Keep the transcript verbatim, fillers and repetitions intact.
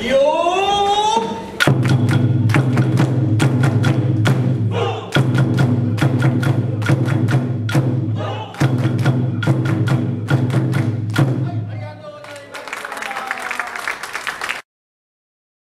Yo!